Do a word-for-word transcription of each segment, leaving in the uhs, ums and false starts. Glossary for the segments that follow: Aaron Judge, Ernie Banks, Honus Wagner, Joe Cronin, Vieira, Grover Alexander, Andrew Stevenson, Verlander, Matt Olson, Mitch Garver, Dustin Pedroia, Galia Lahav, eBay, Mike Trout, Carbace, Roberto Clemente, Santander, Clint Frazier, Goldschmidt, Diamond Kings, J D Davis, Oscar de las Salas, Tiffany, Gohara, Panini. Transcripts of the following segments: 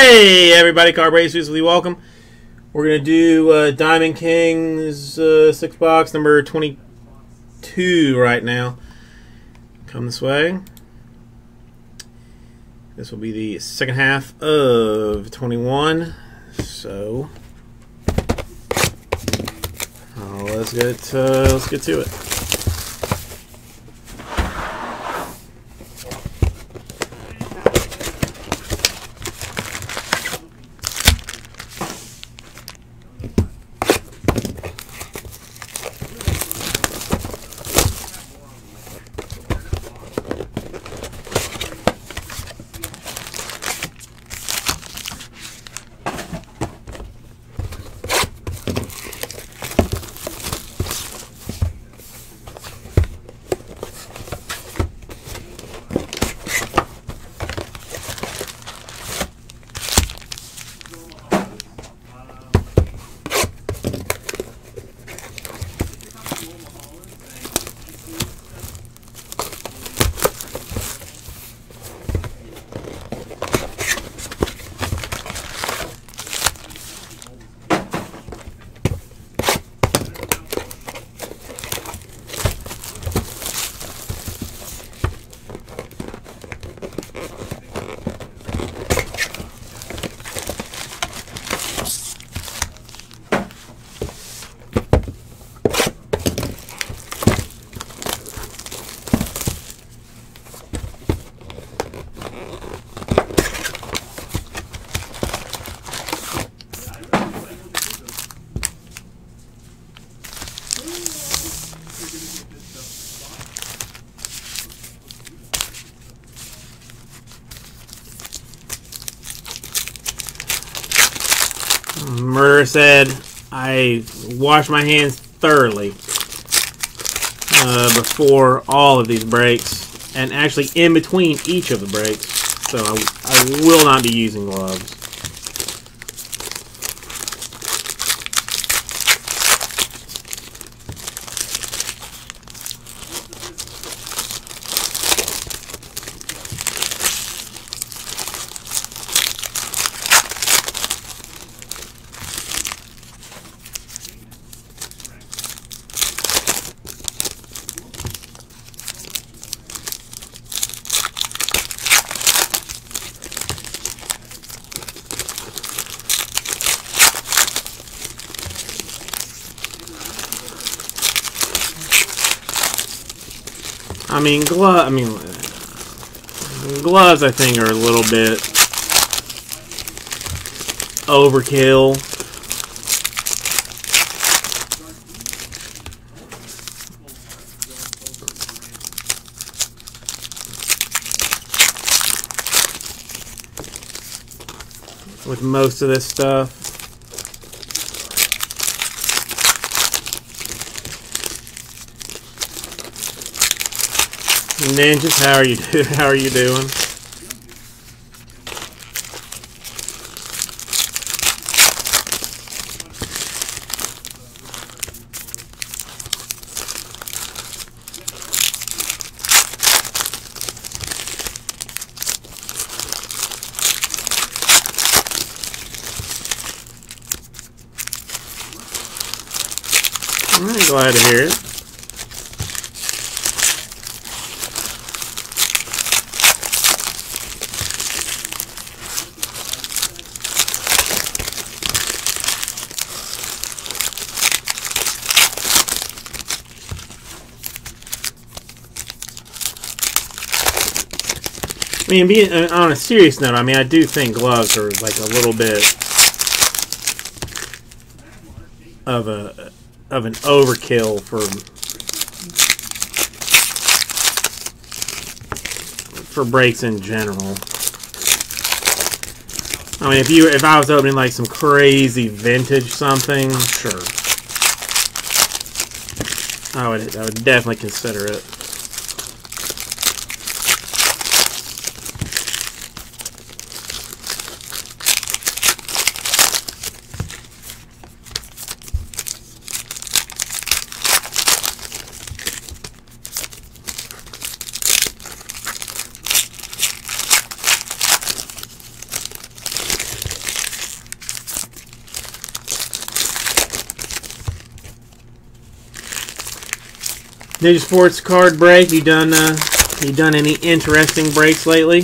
Hey everybody, Carbace, usually welcome. We're going to do uh, Diamond Kings uh, six box number twenty-two right now. Come this way. This will be the second half of twenty-one. So oh, let's get uh, let's get to it. Murder said I wash my hands thoroughly uh, before all of these breaks, and actually in between each of the breaks, so I, I will not be using gloves. I mean, glove. I mean, gloves. I think are a little bit overkill. With most of this stuff. Ninjas, how are you doing? How are you doing? I'm really glad to hear it. I mean, being, on a serious note, I mean, I do think gloves are like a little bit of a of an overkill for for breaks in general. I mean, if you if I was opening like some crazy vintage something, sure, I would I would definitely consider it. Ninja Sports card break. You done? Uh, you done any interesting breaks lately?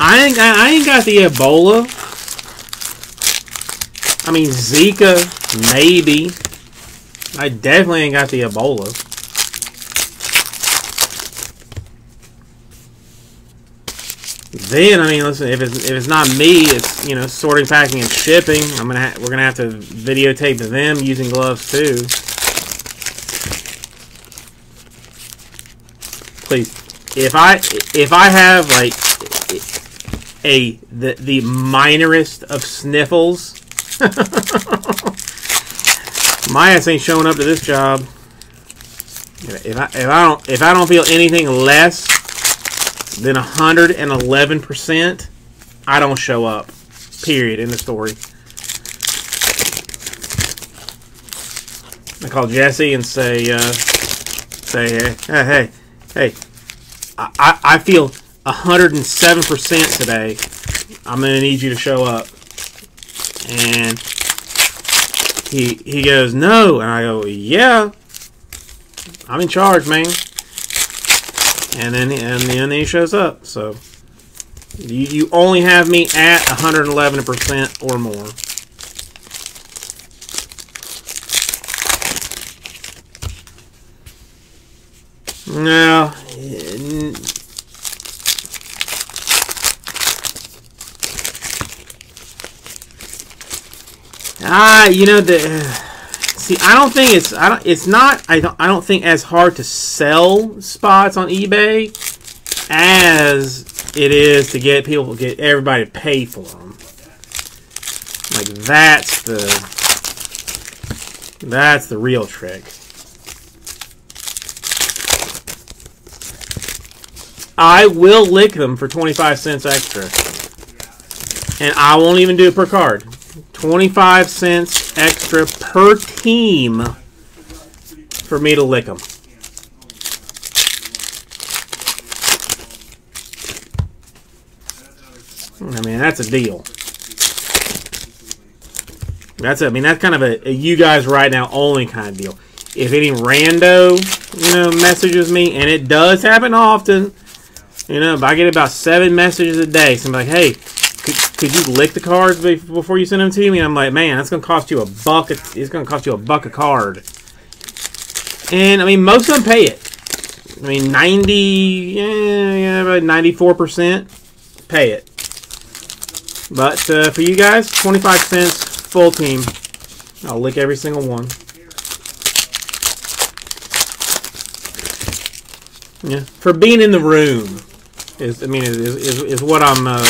I ain't. I ain't got the Ebola. I mean Zika, maybe. I definitely ain't got the Ebola. Then I mean, listen. If it's if it's not me, it's you know sorting, packing, and shipping. I'm gonna ha we're gonna have to videotape them using gloves too. Please, if I if I have like a the the minorest of sniffles, my ass ain't showing up to this job. If I if I don't if I don't feel anything less than one hundred eleven percent, I don't show up. Period. End of story. I call Jesse and say, uh, say, hey, hey, hey, I, I, I feel one hundred seven percent today. I'm going to need you to show up. And he, he goes, no. And I go, yeah. I'm in charge, man. And then, and then he shows up. So you, you only have me at one hundred eleven percent or more. Now, ah, you know the. See, I don't think it's I don't it's not I don't I don't think as hard to sell spots on eBay as it is to get people get everybody to pay for them. Like that's the that's the real trick. I will lick them for twenty-five cents extra. And I won't even do it per card. twenty-five cents extra per team for me to lick them. I mean, that's a deal. That's, I mean, that's kind of a, a you guys right now only kind of deal. If any rando, you know, messages me, and it does happen often, you know, if I get about seven messages a day, so I'm like, hey, could you lick the cards before you send them to me? And I'm like, man, that's gonna cost you a buck. It's gonna cost you a buck a card. And I mean, most of them pay it. I mean, ninety, yeah, yeah, about ninety-four percent pay it. But uh, for you guys, twenty-five cents full team. I'll lick every single one. Yeah, for being in the room is, I mean, is is, is what I'm. Uh,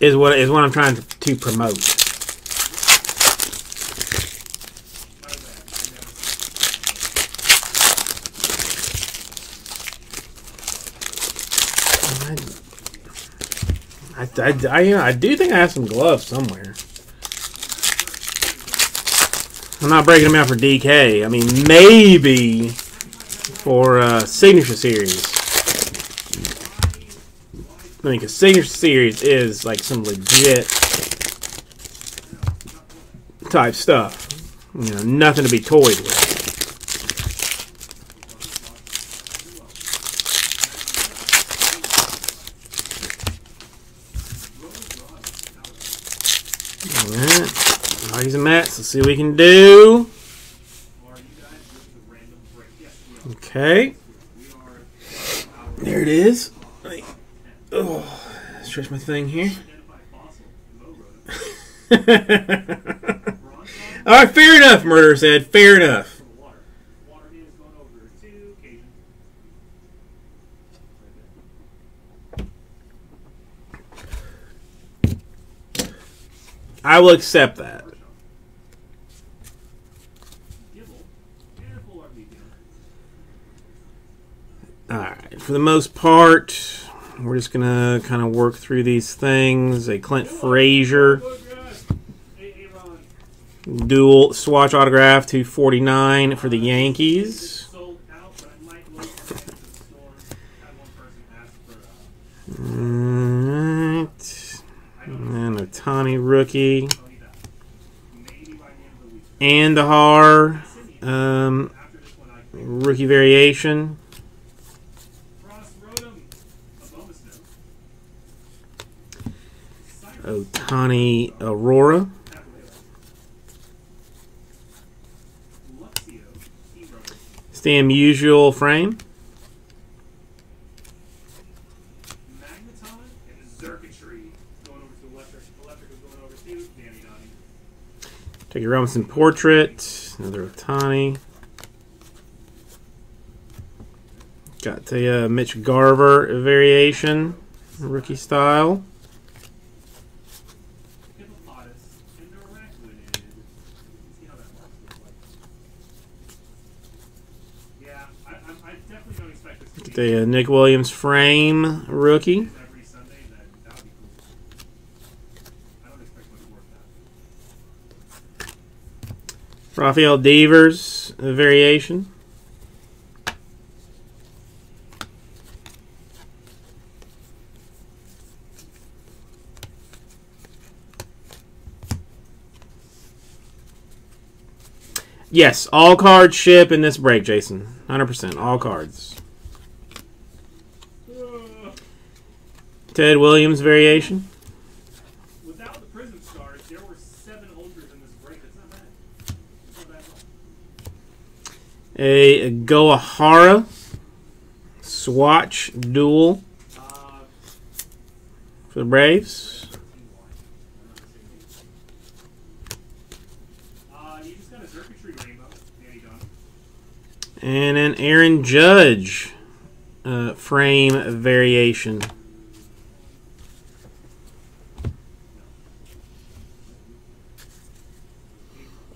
Is what is what I'm trying to, to promote. I I, I, you know, I do think I have some gloves somewhere. I'm not breaking them out for D K. I mean, maybe for uh, Signature Series. I mean, because Signature Series is like some legit type stuff. You know, nothing to be toyed with. Alright. Rockies and Mets. Let's see what we can do. Okay. There it is. Oh, stretch my thing here. Alright, fair enough, Murderer said. Fair enough. I will accept that. Alright, for the most part, we're just going to kind of work through these things. A Clint Frazier dual swatch autograph, two forty-nine for the Yankees. All right. And an Ohtani rookie. Andahar, um, rookie variation. Otani Aurora. Stan Musial frame. Jackie Robinson portrait. Another Otani. Got the uh, Mitch Garver variation, rookie style. The uh, Nick Williams frame rookie. Rafael Devers uh, variation. Yes, all cards ship in this break, Jason. one hundred percent, all cards. Ted Williams variation. Without the prism stars, there were seven holders in this break. It's not bad. It's not bad at all. A Gohara swatch duel uh, for the Braves. Uh, you just got a circuitry rainbow. Yeah, you got it. And an Aaron Judge uh, frame variation.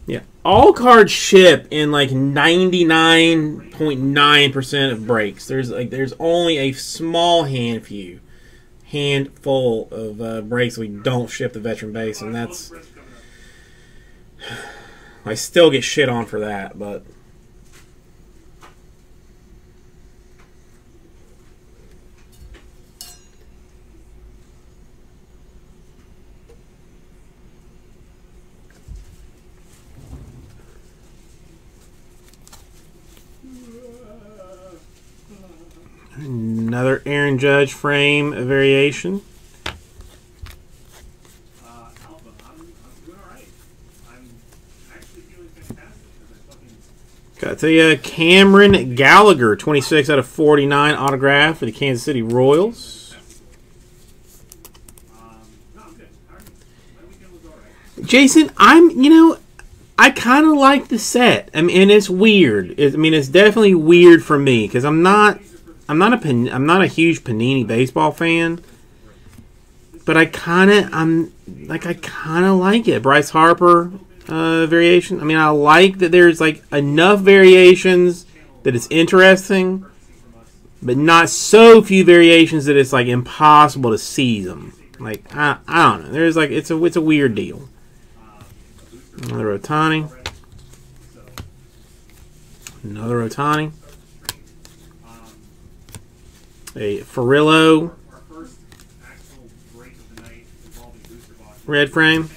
Yeah, all cards ship in like ninety-nine point nine percent of breaks. There's like there's only a small hand few, handful of uh, breaks we don't ship the veteran base, and that's I still get shit on for that, but. Another Aaron Judge frame variation. Uh, Alpha, I'm, I'm doing all right. I'm actually feeling fantastic. Fucking... Got the uh, Cameron Gallagher, twenty-six out of forty-nine autograph for the Kansas City Royals. Um, no, I'm good. All right. My weekend was all right. Jason, I'm, you know, I kind of like the set. I mean, and it's weird. It, I mean, it's definitely weird for me because I'm not. I'm not a I'm not a huge Panini baseball fan, but I kind of I'm like I kind of like it. Bryce Harper uh, variation. I mean, I like that there's like enough variations that it's interesting, but not so few variations that it's like impossible to see them. Like I I don't know. There's like it's a it's a weird deal. Another Otani. Another Otani. A Ferrillo, red frame.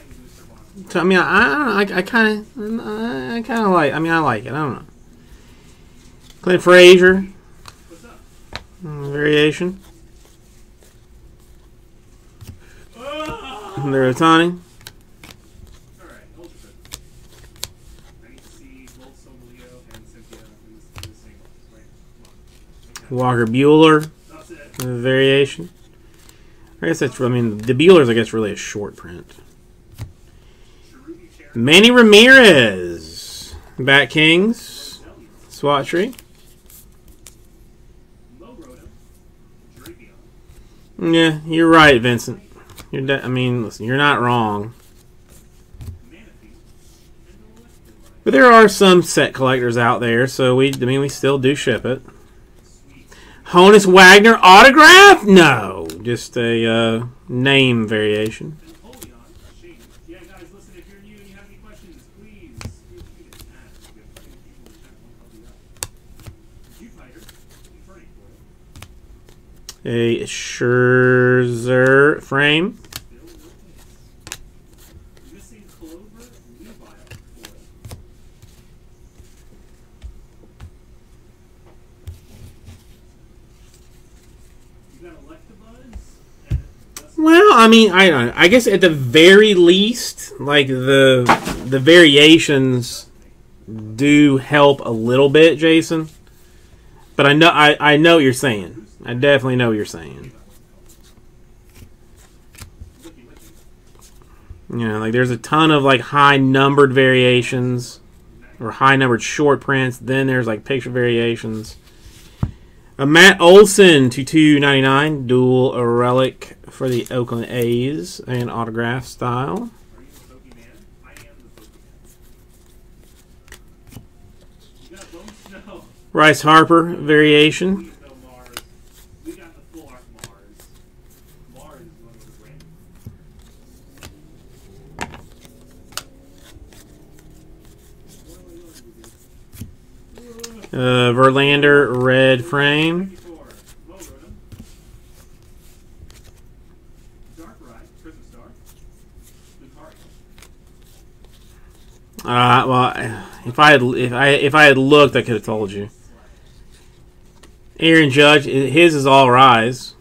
So I mean, I I kind of, I kind of like. I mean, I like it. I don't know. Clint Frazier, variation. The Otani. Walker Buehler. Variation. I guess that's, I mean, the Buehler's, I guess, really a short print. Manny Ramirez. Bat Kings. Swat tree. Yeah, you're right, Vincent. You're de I mean, listen, you're not wrong. But there are some set collectors out there, so we, I mean, we still do ship it. Honus Wagner autograph? No, just a uh, name variation. A Scherzer frame. Well, I mean, I don't know. I guess at the very least, like the the variations do help a little bit, Jason. But I know I, I know what you're saying. I definitely know what you're saying. You know, like there's a ton of like high numbered variations or high numbered short prints, then there's like picture variations. A Matt Olson to two ninety-nine, dual a relic for the Oakland A's and autograph style. Are you the Pokemon? I am the Pokemon. No. Bryce Harper variation. We got the full arc Mars. Mars is one of the brands. Uh, Verlander, red frame. Uh, well, if I had if I if I had looked, I could have told you. Aaron Judge, his is all rise.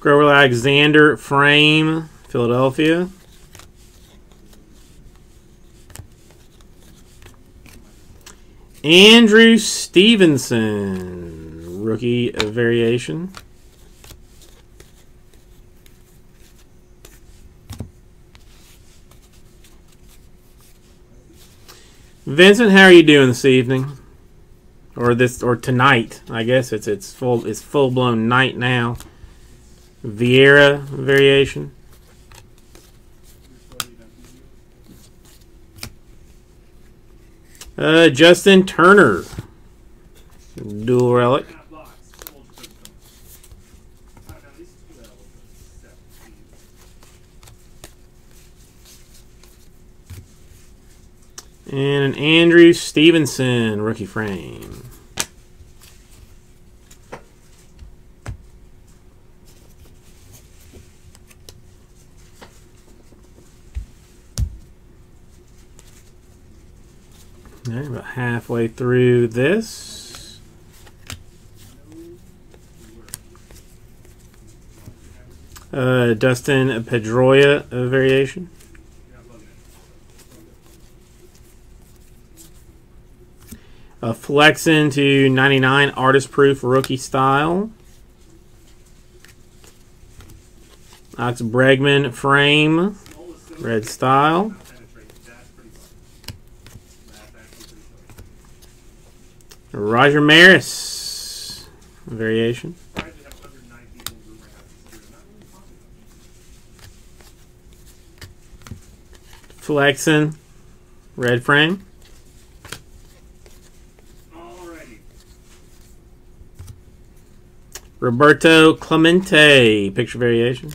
Grover Alexander frame, Philadelphia. Andrew Stevenson, rookie variation. Vincent, how are you doing this evening? Or this or tonight, I guess it's it's full it's full blown night now. Vieira variation. Uh, Justin Turner, dual relic. And an Andrew Stevenson, rookie frame. Okay, about halfway through this. Uh, Dustin Pedroia uh, variation. A Flexen to ninety-nine, artist proof, rookie style. Ox Bregman frame, red style. Roger Maris variation. Flexen, red frame. Alrighty. Roberto Clemente, picture variation.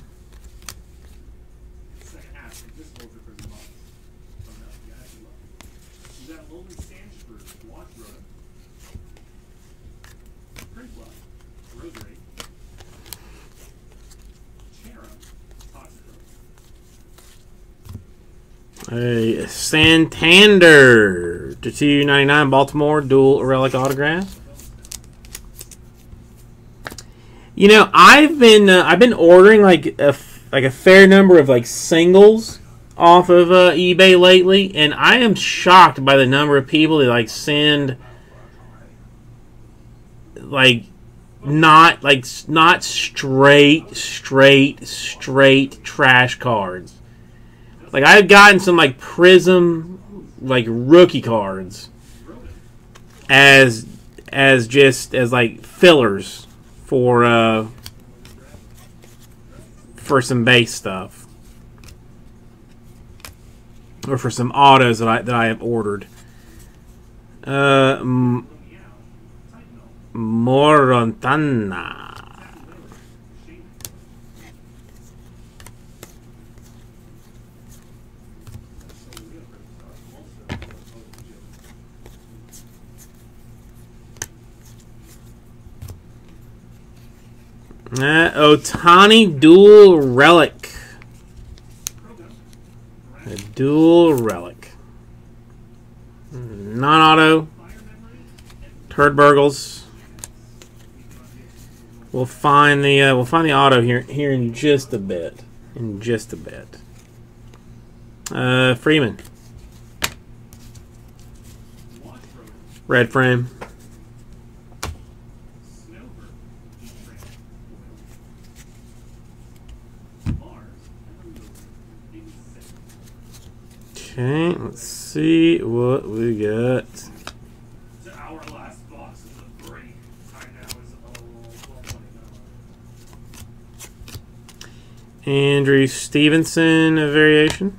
A Santander to two ninety-nine, Baltimore, dual relic autograph. You know, I've been uh, I've been ordering like a like a fair number of like singles off of uh, eBay lately, and I am shocked by the number of people that like send like not like not straight straight straight trash cards. Like, I've gotten some, like, Prism, like, rookie cards as, as just, as, like, fillers for, uh, for some base stuff. Or for some autos that I, that I have ordered. Uh, Morontana. Uh, Otani dual relic. Okay. Dual Relic. Non-auto. Turd Burgles. We'll find the uh, we'll find the auto here here in just a bit. In just a bit. Uh, Freeman. Red frame. Okay, let's see what we got. Andrew Stevenson, a variation.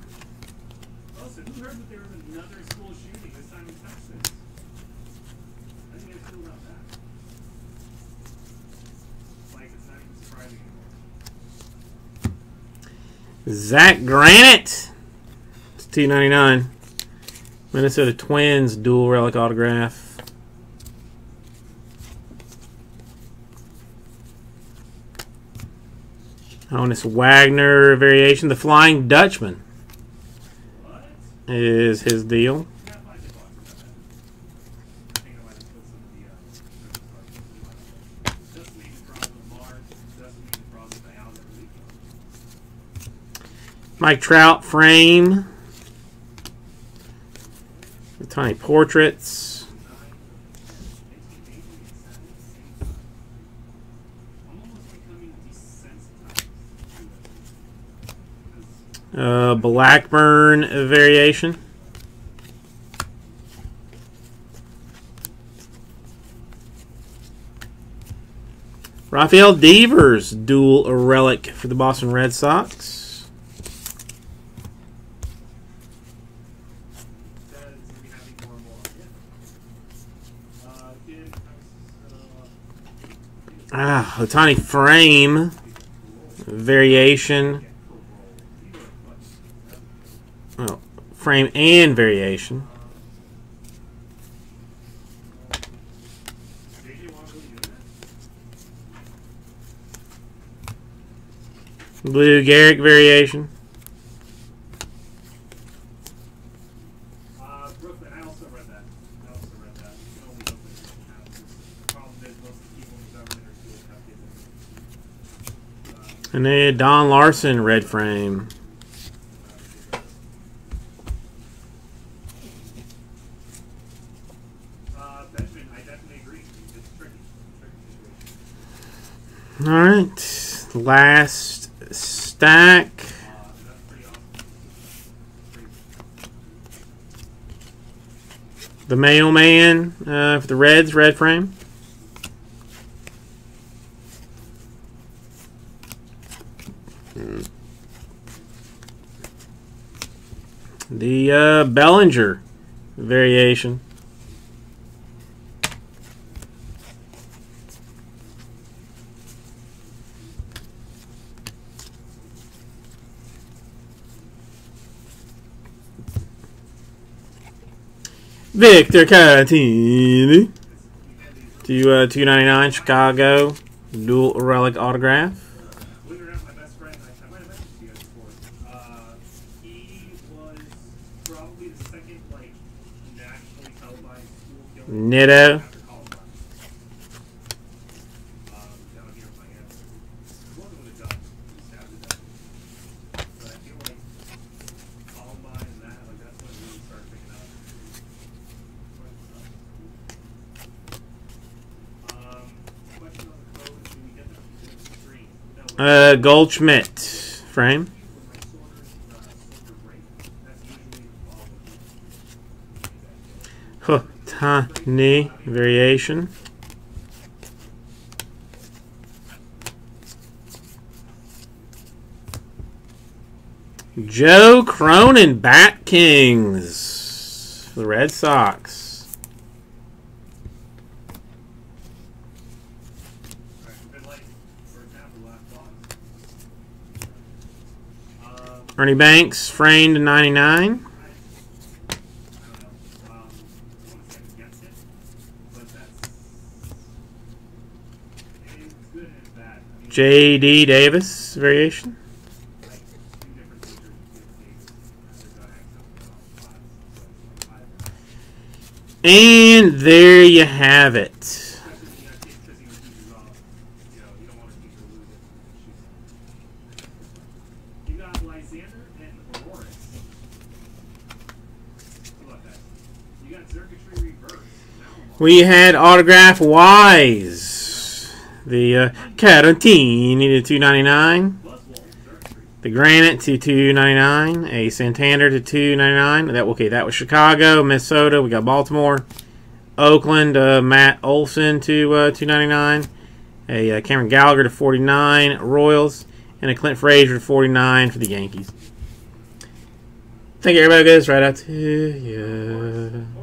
Zach Granite, it's two ninety-nine. Minnesota Twins dual relic autograph. Honus Wagner variation. The Flying Dutchman is his deal. Mike Trout frame, the tiny portraits, uh, Blackburn variation. Rafael Devers dual relic for the Boston Red Sox. Ah, a tiny frame variation. Well, frame and variation. Blue Garrick variation. And then Don Larson, red frame. Uh, Benjamin, I definitely agree. It's tricky. It's tricky. All right. Last stack. Uh, that's pretty awesome. The Mailman uh, for the Reds, red frame. The uh, Bellinger variation. Victor Caratini to uh, two ninety-nine Chicago dual relic autograph. Nitto. Uh, Goldschmidt frame. Huh. Panini variation. Joe Cronin, Bat Kings, the Red Sox. Ernie Banks, framed to ninety-nine. J D Davis variation. And there you have it. We had autograph Wise, the uh, Carantini to two ninety-nine, the Granite to two ninety-nine, a Santander to two ninety-nine. That okay, that was Chicago, Minnesota. We got Baltimore, Oakland. Uh, Matt Olson to uh, two ninety-nine, a uh, Cameron Gallagher to forty-nine, Royals, and a Clint Frazier to forty-nine for the Yankees. Thank you, everybody. Goes right out to you.